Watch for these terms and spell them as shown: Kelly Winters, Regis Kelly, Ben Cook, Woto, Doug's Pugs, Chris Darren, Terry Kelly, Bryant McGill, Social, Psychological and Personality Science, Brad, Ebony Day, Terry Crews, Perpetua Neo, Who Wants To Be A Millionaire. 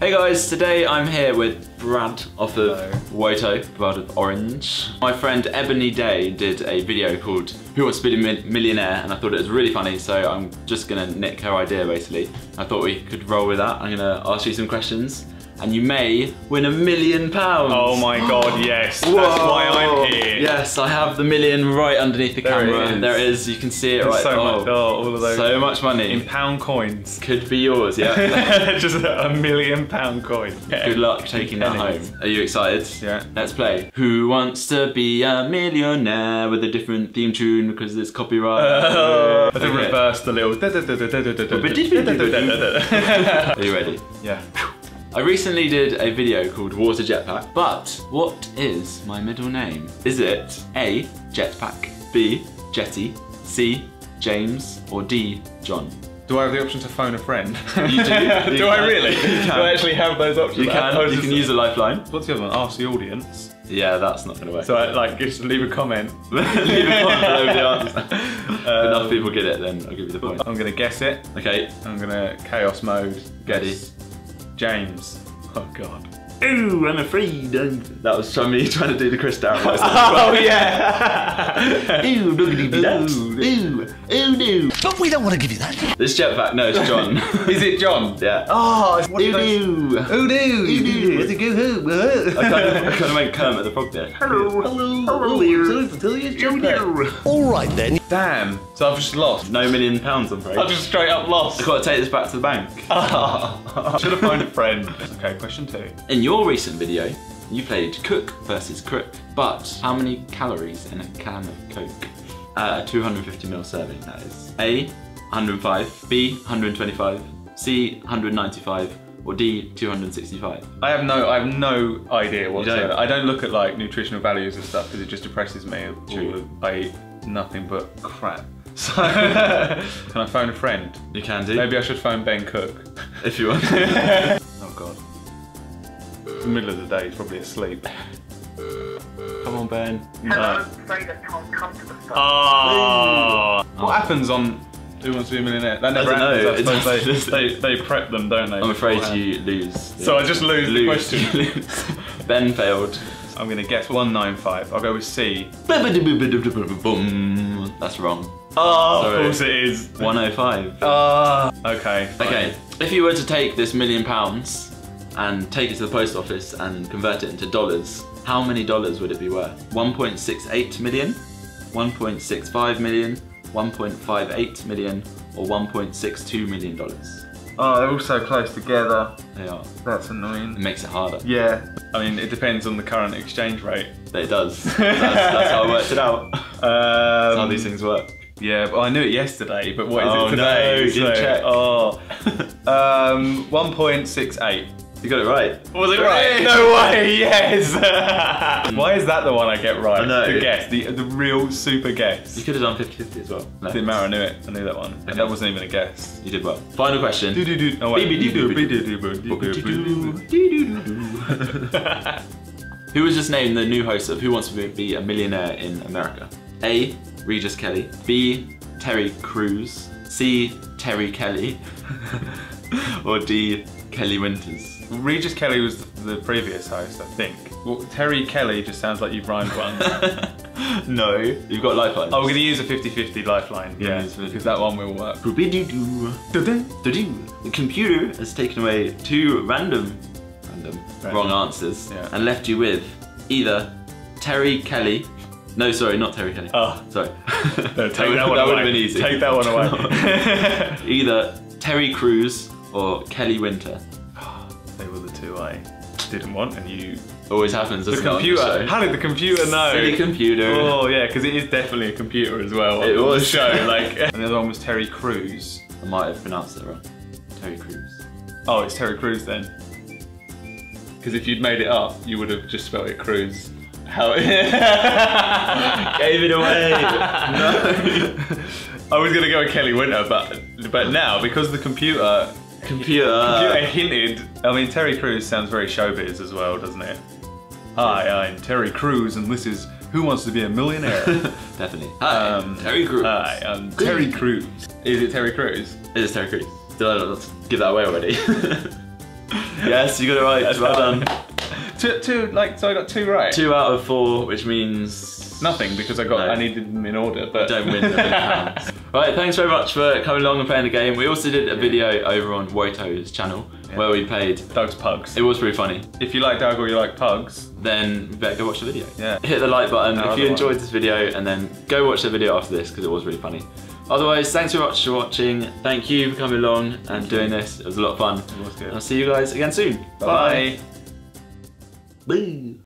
Hey guys, today I'm here with Brad off of Woto, Brad of Orange. My friend Ebony Day did a video called Who Wants To Be A Millionaire, and I thought it was really funny, so I'm just gonna nick her idea basically. I thought we could roll with that. I'm gonna ask you some questions, and you may win £1 million. Oh my god, yes. That's why I'm here. Yes, I have the million right underneath the camera. There it is, you can see it right there. So much money. In pound coins. Could be yours, yeah. Just £1 million coin. Yeah. Good luck taking that home. Are you excited? Yeah. Let's play. Who wants to be a millionaire with a different theme tune because it's copyright? I think reverse the little. Are you ready? Yeah. I recently did a video called Water Jetpack, but what is my middle name? Is it A, Jetpack, B, Jetty, C, James, or D, John? Do I have the option to phone a friend? You do. Do I really? Do I actually have those options? You can. You can use a lifeline. What's the other one? Ask the audience. Yeah, that's not going to work. So, like, just leave a comment. Leave a comment below the answer. If enough people get it, then I'll give you the point. I'm going to guess it. Okay. I'm going to chaos mode. Getty. James. Oh god. Ooh, I'm afraid I'm... That was me trying to do the Chris Darren voice. Oh yeah! Ooh, doogity doo. Ooh, ooh, no. But we don't want to give you that. This jetpack, no, it's John. Is it John? Yeah. Oh, it's... Ooh, doo. Ooh, doo. Ooh, doo. It's a goo-hoo. I kind of went Kermit the Frog there. Hello. Hello. Hello. Hello. All right then. Damn. So I've just lost. No £1 million, I'm afraid. I've just straight up lost. I've got to take this back to the bank. Should have phoned a friend. Okay, question two. In your recent video, you played Cook versus Crook, but how many calories in a can of Coke? 250 ml serving, that is. A, 105, B, 125, C, 195, or D, 265. I have no idea whatsoever. I don't look at like nutritional values and stuff because it just depresses me. I eat nothing but crap. So, can I phone a friend? You can do. Maybe I should phone Ben Cook. If you want. Oh god. It's the middle of the day, he's probably asleep. Come on, Ben. No. I'm afraid I can't come to the phone. Oh. What happens on Who Wants to Be a Millionaire? That never happens. I suppose they prep them, don't they? I'm afraid you lose. So I just lose the question. Ben failed. I'm going to guess 195. I'll go with C. That's wrong. Oh, sorry. Of course it is. 105. Ah. Okay. Fine. Okay. If you were to take this £1 million and take it to the post office and convert it into dollars, how many dollars would it be worth? 1.68 million, 1.65 million, 1.58 million, or $1.62 million? Oh, they're all so close together. They are. That's annoying. It makes it harder. Yeah. I mean, it depends on the current exchange rate. It does. That's how I worked it out. That's how these things work. Yeah, but I knew it yesterday, but what is it today? No, didn't check. Oh, 1.68. You got it right. Was it right? No way, yes! Why is that the one I get right? I know. The guess, the real super guess. You could have done 50-50 as well. No. Didn't matter, I knew it. I knew that one. Okay. And that wasn't even a guess. You did well. Final question. Oh wait. Who was just named the new host of Who Wants To Be A Millionaire in America? A, Regis Kelly. B, Terry Crews. C, Terry Kelly. Or D, Kelly Winters. Regis Kelly was the previous host, I think. Well, Terry Kelly just sounds like you've rhymed one. No, you've got lifelines. Oh, we're going to use a 50-50 lifeline. Yeah, because that one will work. The computer has taken away two random wrong answers and left you with either Terry Kelly. No, sorry, not Terry Kelly. Oh, sorry. No, take that one away. That would have been easy. Take that one away. Either Terry Crews or Kelly Winter. They were the two I didn't want, and you... Always happens, doesn't it? The computer. How did the computer know? Silly computer. Oh, yeah, because it is definitely a computer as well. It was a show, like... And the other one was Terry Crews. I might have pronounced it wrong. Terry Crews. Oh, it's Terry Crews then. Because if you'd made it up, you would have just spelled it Crews. How... Gave it away. No. I was going to go with Kelly Winter, but now, because the computer hinted. I mean, Terry Crews sounds very showbiz as well, doesn't it? Hi, I'm Terry Crews, and this is Who Wants to Be a Millionaire? Definitely. Hi, Terry Crews. Hi, I'm Terry Crews. Is it Terry Crews? It is Terry Crews. Did I not give that away already? Yes, you got it right. Well done. So I got two right. 2 out of 4, which means nothing because I needed them in order. But don't win the pounds. Right, thanks very much for coming along and playing the game. We also did a video over on Woto's channel where we played Doug's Pugs. It was pretty funny. If you like Doug or you like Pugs, then you better go watch the video. Yeah. Hit the like button if you enjoyed this video, and then go watch the video after this because it was really funny. Otherwise, thanks very much for watching. Thank you for coming along and doing this. It was a lot of fun. It was good. I'll see you guys again soon. Bye. Bye. Boo!